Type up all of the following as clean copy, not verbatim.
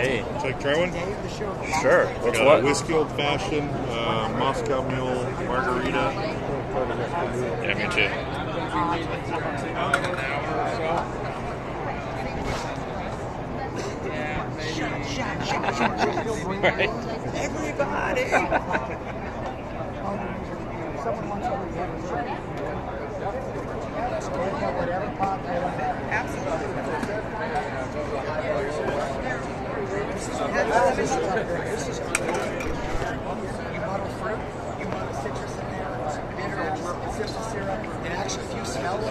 Hey. Would you like to try one? Sure. What's what? Whiskey Old Fashioned, Moscow Mule, Margarita. Yeah, me too. Right. Everybody! Someone wants This is you muddle fruit, you muddle citrus in there, vinegar, simple syrup, and actually if you smell it,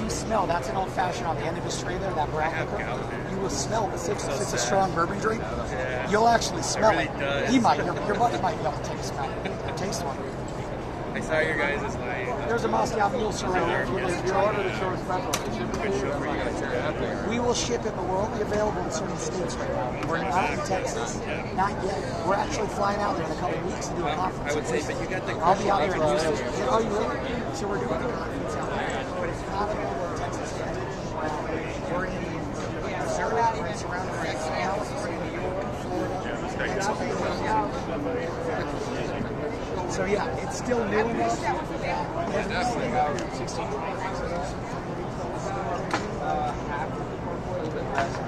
you smell, that's an old fashioned on the end of his tray there, that black liquor, you will smell the citrus. It's a strong bourbon drink. You'll actually smell it. Really does. He might, your buddy might be able to take a smell, taste one. I saw your guys' light. There's a Moscow Mule surround. If you order the show special, it should be good show for you guys here out there. We will ship it, but we're only available in certain states right now. We're not in Texas. Not yet. We're actually flying out there in a couple of weeks to do a conference. I would say, but you got the I'll be out here in Houston. Oh, you will? So we're doing a conference out there. But it's not available in Texas yet. We're in Missouri, we're surrounded by Texas, we're in New York, Florida, Pennsylvania. So yeah, it's still new enough. Yeah, definitely. Half a little bit less.